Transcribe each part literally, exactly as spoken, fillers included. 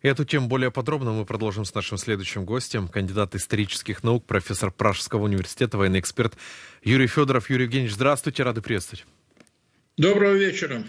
Эту тему более подробно мы продолжим с нашим следующим гостем, кандидат исторических наук, профессор Пражского университета, военный эксперт Юрий Федоров. Юрий Евгеньевич, здравствуйте, рады приветствовать. Доброго вечера.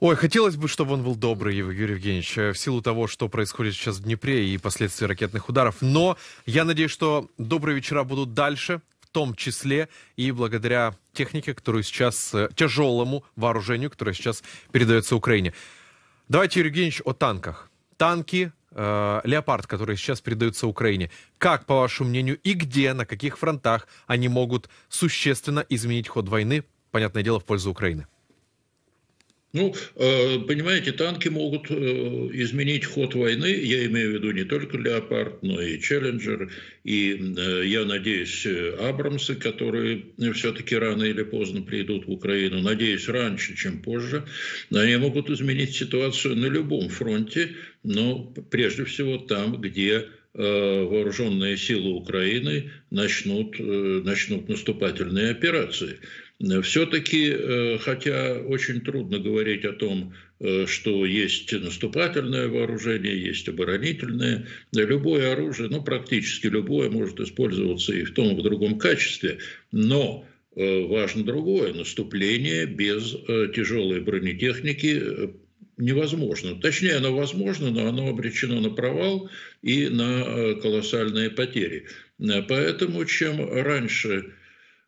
Ой, хотелось бы, чтобы он был добрый, Юрий Евгеньевич, в силу того, что происходит сейчас в Днепре и последствий ракетных ударов. Но я надеюсь, что добрые вечера будут дальше, в том числе и благодаря технике, которую сейчас, тяжелому вооружению, которое сейчас передается Украине. Давайте, Юрий Евгеньевич, о танках. Танки э, «Леопард», которые сейчас передаются Украине. Как, по вашему мнению, и где, на каких фронтах они могут существенно изменить ход войны, понятное дело, в пользу Украины? Ну, э, понимаете, танки могут э, изменить ход войны. Я имею в виду не только «Леопард», но и «Челленджер». И, э, я надеюсь, «Абрамсы», которые все-таки рано или поздно придут в Украину. Надеюсь, раньше, чем позже. Они могут изменить ситуацию на любом фронте. Но прежде всего там, где э, вооруженные силы Украины начнут, э, начнут наступательные операции. Все-таки, э, хотя очень трудно говорить о том, э, что есть наступательное вооружение, есть оборонительное, любое оружие, ну практически любое может использоваться и в том, и в другом качестве, но... э, важно другое, наступление без э, тяжелой бронетехники э, невозможно. Точнее, оно возможно, но оно обречено на провал и на колоссальные потери. Поэтому чем раньше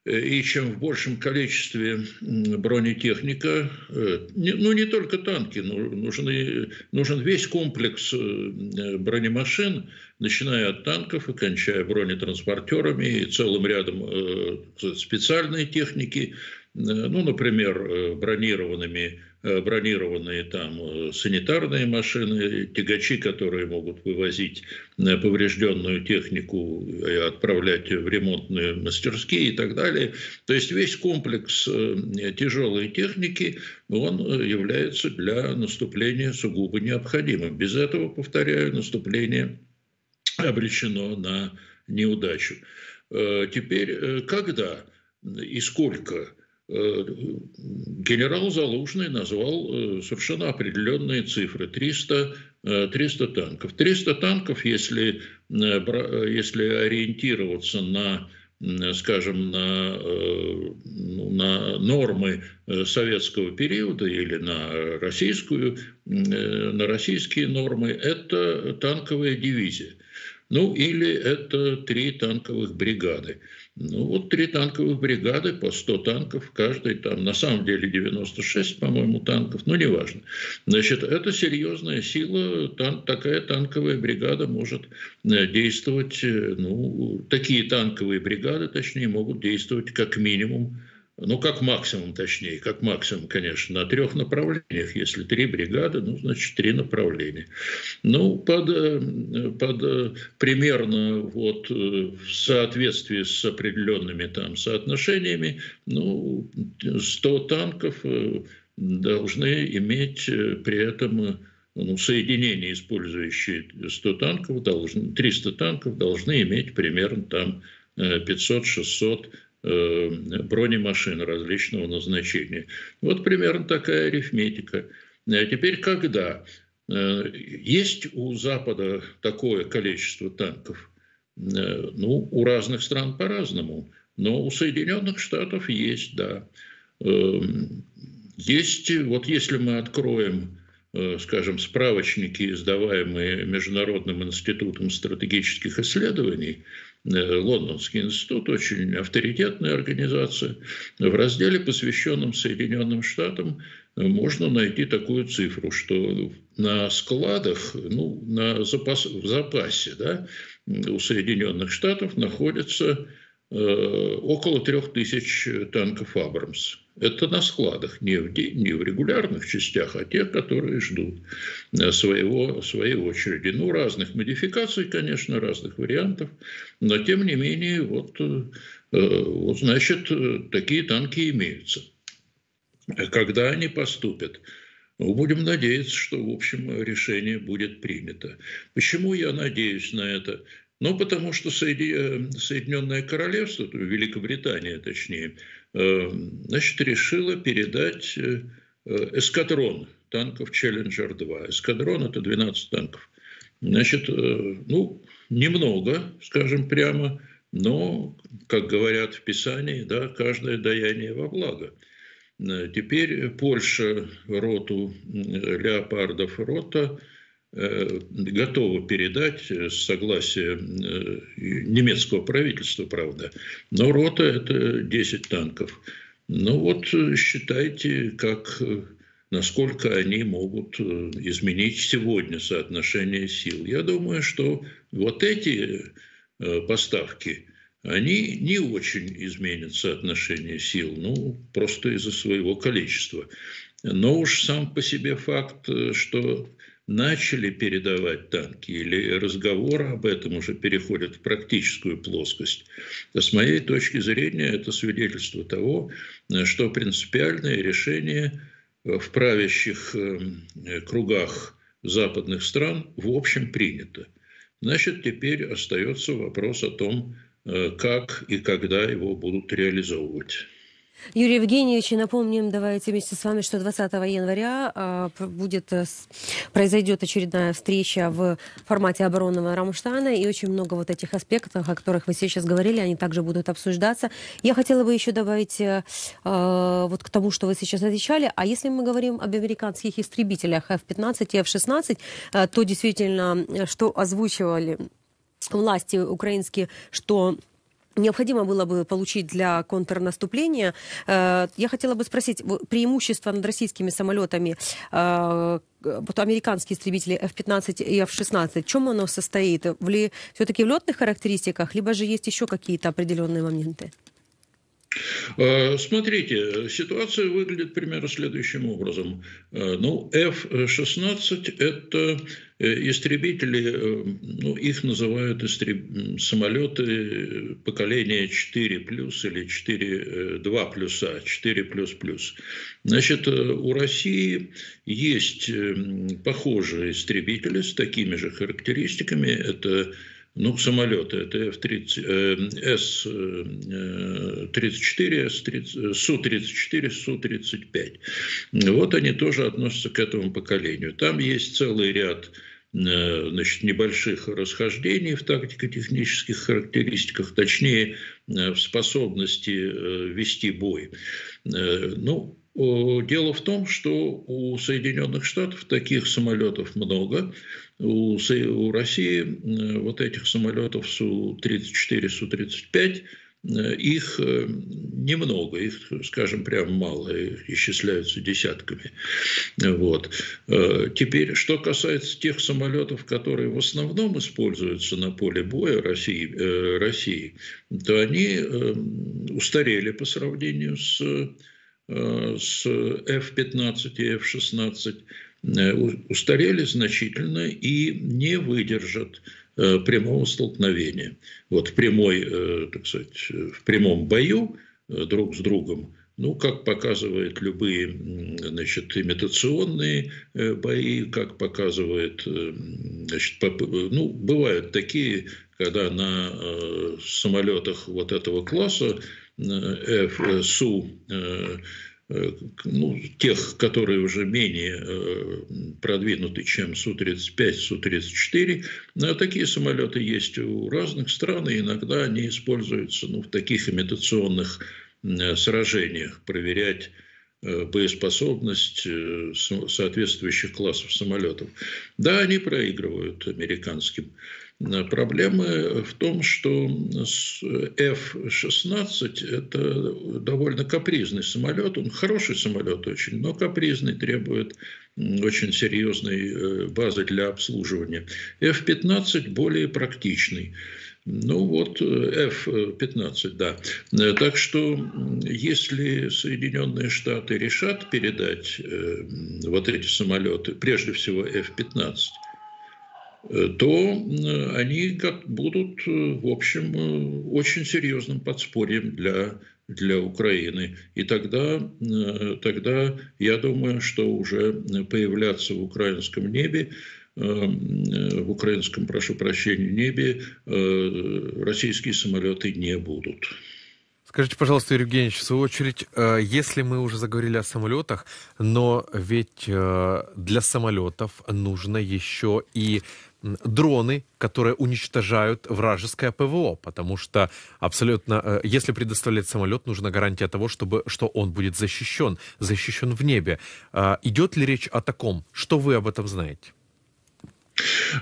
и чем в большем количестве бронетехника, ну не только танки, но нужны, нужен весь комплекс бронемашин, начиная от танков и кончая бронетранспортерами и целым рядом специальной техники, ну, например, бронированными, бронированные там санитарные машины, тягачи, которые могут вывозить поврежденную технику и отправлять в ремонтные мастерские и так далее. То есть весь комплекс тяжелой техники, он является для наступления сугубо необходимым. Без этого, повторяю, наступление обречено на неудачу. Теперь, когда и сколько... Генерал Залужный назвал совершенно определенные цифры – триста, триста танков. триста танков, если, если ориентироваться на, скажем, на, на нормы советского периода или на, российскую, на российские нормы, это танковая дивизия. Ну, или это три танковых бригады. Ну, вот три танковых бригады по сто танков, каждый там, на самом деле, девяносто шесть, по-моему, танков, но неважно. Значит, это серьезная сила, тан- такая танковая бригада может действовать, ну, такие танковые бригады, точнее, могут действовать как минимум, ну, как максимум, точнее, как максимум, конечно, на трех направлениях. Если три бригады, ну, значит, три направления. Ну, под, под примерно вот в соответствии с определенными там соотношениями, ну, сто танков должны иметь при этом... Ну, соединения, использующие сто танков, должны, триста танков должны иметь примерно там пятьсот-шестьсот бронемашин различного назначения. Вот примерно такая арифметика. А теперь когда? Есть у Запада такое количество танков? Ну, у разных стран по-разному, но у Соединенных Штатов есть, да. Есть, вот если мы откроем, скажем, справочники, издаваемые Международным институтом стратегических исследований, Лондонский институт, очень авторитетная организация. В разделе, посвященном Соединенным Штатам, можно найти такую цифру, что на складах, ну, на запас, в запасе, да, у Соединенных Штатов находится э, около трех тысяч танков «Абрамс». Это на складах, не в, не в регулярных частях, а тех, которые ждут своего, своей очереди. Ну, разных модификаций, конечно, разных вариантов, но тем не менее, вот, вот значит, такие танки имеются. Когда они поступят? Будем надеяться, что, в общем, решение будет принято. Почему я надеюсь на это? Ну, потому что Соединенное Королевство, Великобритания точнее, значит, решила передать эскадрон танков «Челленджер два». Эскадрон – это двенадцать танков. Значит, ну, немного, скажем прямо, но, как говорят в Писании, да, каждое даяние во благо. Теперь Польша роту леопардов рота готова передать с согласия немецкого правительства, правда. Но рота – это десять танков. Ну вот считайте, как, насколько они могут изменить сегодня соотношение сил. Я думаю, что вот эти поставки, они не очень изменят соотношение сил, ну просто из-за своего количества. Но уж сам по себе факт, что начали передавать танки или разговоры об этом уже переходят в практическую плоскость. С моей точки зрения, это свидетельство того, что принципиальное решение в правящих кругах западных стран в общем принято. Значит, теперь остается вопрос о том, как и когда его будут реализовывать. Юрий Евгеньевич, напомним, давайте вместе с вами, что двадцатого января будет, произойдет очередная встреча в формате оборонного Рамштайна, и очень много вот этих аспектов, о которых вы сейчас говорили, они также будут обсуждаться. Я хотела бы еще добавить э, вот к тому, что вы сейчас отвечали, а если мы говорим об американских истребителях эф пятнадцать и эф шестнадцать, э, то действительно, что озвучивали власти украинские, что необходимо было бы получить для контрнаступления. Я хотела бы спросить, преимущество над российскими самолетами американские истребители эф пятнадцать и эф шестнадцать, в чем оно состоит? Все-таки в летных характеристиках, либо же есть еще какие-то определенные моменты? Смотрите, ситуация выглядит примерно следующим образом. Ну, эф шестнадцать – это истребители, ну, их называют истреб... самолеты поколения четыре плюс или четыре, два плюс, четыре плюс плюс. Значит, у России есть похожие истребители с такими же характеристиками. Это Ну, самолеты, это эс тридцать четыре, Су тридцать четыре, Су тридцать пять. Вот они тоже относятся к этому поколению. Там есть целый ряд, значит, небольших расхождений в тактико-технических характеристиках, точнее, в способности вести бой. Ну, дело в том, что у Соединенных Штатов таких самолетов много. У России вот этих самолетов Су тридцать четыре, Су тридцать пять, их немного, их, скажем, прям мало, их исчисляются десятками. Вот. Теперь, что касается тех самолетов, которые в основном используются на поле боя России, России, то они устарели по сравнению с, с эф пятнадцать и эф шестнадцать. Устарели значительно и не выдержат э, прямого столкновения. Вот в, прямой, э, так сказать, в прямом бою э, друг с другом, ну, как показывают любые, значит, имитационные э, бои, как показывают, э, значит, поп... ну, бывают такие, когда на э, самолетах вот этого класса э, э, Су, э, ну, тех, которые уже менее э, продвинуты, чем Су тридцать пять, Су тридцать четыре. Ну, а такие самолеты есть у разных стран, и иногда они используются, ну, в таких имитационных э, сражениях. Проверять э, боеспособность э, соответствующих классов самолетов. Да, они проигрывают американским. Проблема в том, что эф шестнадцать – это довольно капризный самолет. Он хороший самолет очень, но капризный, требует очень серьезной базы для обслуживания. эф пятнадцать более практичный. Ну вот, эф пятнадцать, да. Так что, если Соединенные Штаты решат передать вот эти самолеты, прежде всего эф пятнадцать, то они как будут, в общем, очень серьезным подспорьем для, для Украины. И тогда, тогда, я думаю, что уже появляться в украинском небе, в украинском, прошу прощения, небе российские самолеты не будут. Скажите, пожалуйста, Юрий Евгеньевич, в свою очередь, если мы уже заговорили о самолетах, но ведь для самолетов нужно еще и дроны, которые уничтожают вражеское ПВО, потому что абсолютно, если предоставлять самолет, нужна гарантия того, чтобы, что он будет защищен, защищен в небе. Идет ли речь о таком? Что вы об этом знаете?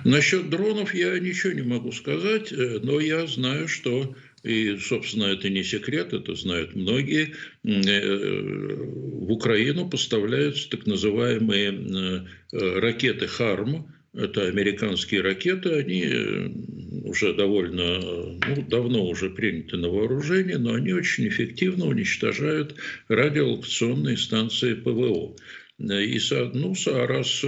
Насчет дронов я ничего не могу сказать, но я знаю, что, и, собственно, это не секрет, это знают многие, в Украину поставляются так называемые ракеты «харм», это американские ракеты, они уже довольно, ну, давно уже приняты на вооружение, но они очень эффективно уничтожают радиолокационные станции ПВО. И, ну, раз,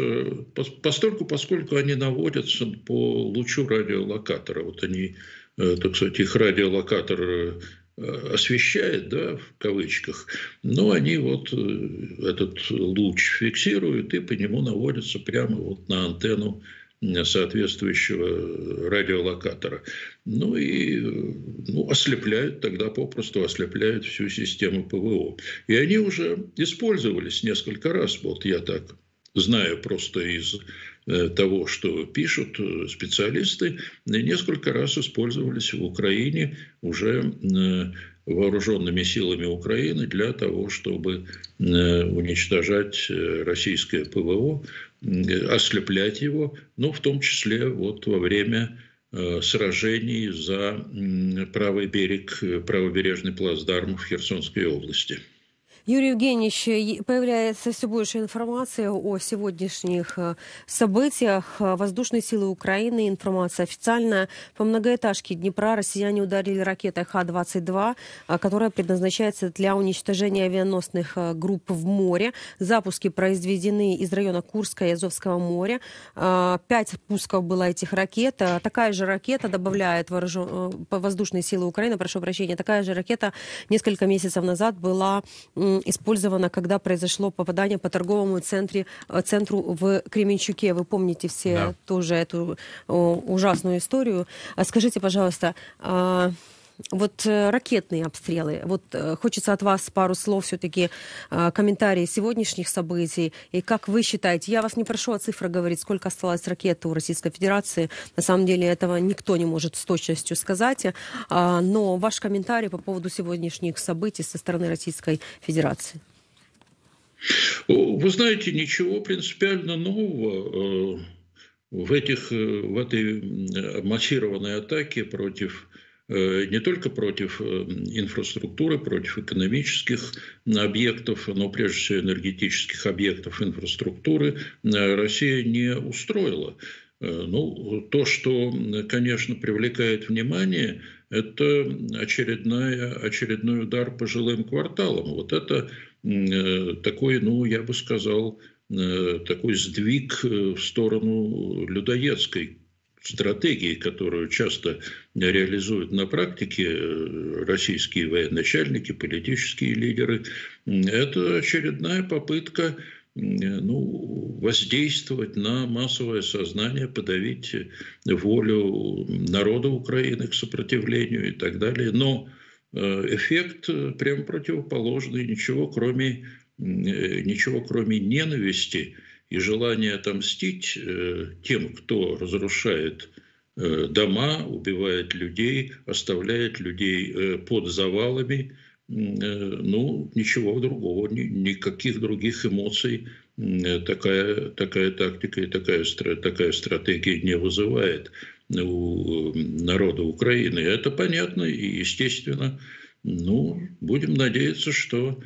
постольку, поскольку они наводятся по лучу радиолокатора, вот они, так сказать, их радиолокатор освещает, да, в кавычках, но они вот этот луч фиксируют и по нему наводятся прямо вот на антенну соответствующего радиолокатора. Ну и ну, ослепляют, тогда попросту ослепляют всю систему ПВО. И они уже использовались несколько раз, вот я так знаю просто из того, что пишут специалисты, несколько раз использовались в Украине уже вооруженными силами Украины для того, чтобы уничтожать российское ПВО, ослеплять его, но в том числе вот во время сражений за правый берег, правобережный плацдарм в Херсонской области. Юрий Евгеньевич, появляется все больше информации о сегодняшних событиях. Воздушные силы Украины, информация официальная. По многоэтажке Днепра россияне ударили ракетой Х двадцать два, которая предназначается для уничтожения авианосных групп в море. Запуски произведены из района Курска и Азовского моря. Пять пусков было этих ракет. Такая же ракета, добавляет воздушные силы Украины, прошу прощения, такая же ракета несколько месяцев назад была использована, когда произошло попадание по торговому центре, центру в Кременчуке. Вы помните все да. тоже эту о, ужасную историю. Скажите, пожалуйста, а, вот ракетные обстрелы. Вот хочется от вас пару слов все-таки, а, комментарии сегодняшних событий. И как вы считаете, я вас не прошу о цифрах говорить, сколько осталось ракет у Российской Федерации. На самом деле этого никто не может с точностью сказать. А, но ваш комментарий по поводу сегодняшних событий со стороны Российской Федерации. Вы знаете, ничего принципиально нового в, этих, в этой массированной атаке против... не только против инфраструктуры, против экономических объектов, но прежде всего энергетических объектов инфраструктуры, Россия не устроила. Ну, то, что, конечно, привлекает внимание, это очередная, очередной удар по жилым кварталам. Вот это такой, ну, я бы сказал, такой сдвиг в сторону людоедской стратегии, которую часто реализуют на практике российские военачальники, политические лидеры, это очередная попытка, ну, воздействовать на массовое сознание, подавить волю народа Украины к сопротивлению и так далее. Но эффект прям противоположный, ничего кроме, ничего кроме ненависти и желание отомстить тем, кто разрушает дома, убивает людей, оставляет людей под завалами. Ну, ничего другого, никаких других эмоций такая, такая тактика и такая, такая стратегия не вызывает у народа Украины. Это понятно и естественно. Ну, будем надеяться, что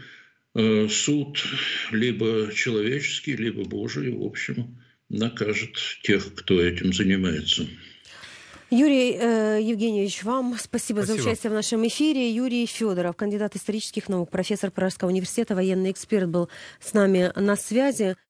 суд либо человеческий, либо божий, в общем, накажет тех, кто этим занимается. Юрий э, Евгеньевич, вам спасибо, спасибо за участие в нашем эфире. Юрий Федоров, кандидат исторических наук, профессор Пражского университета, военный эксперт, был с нами на связи.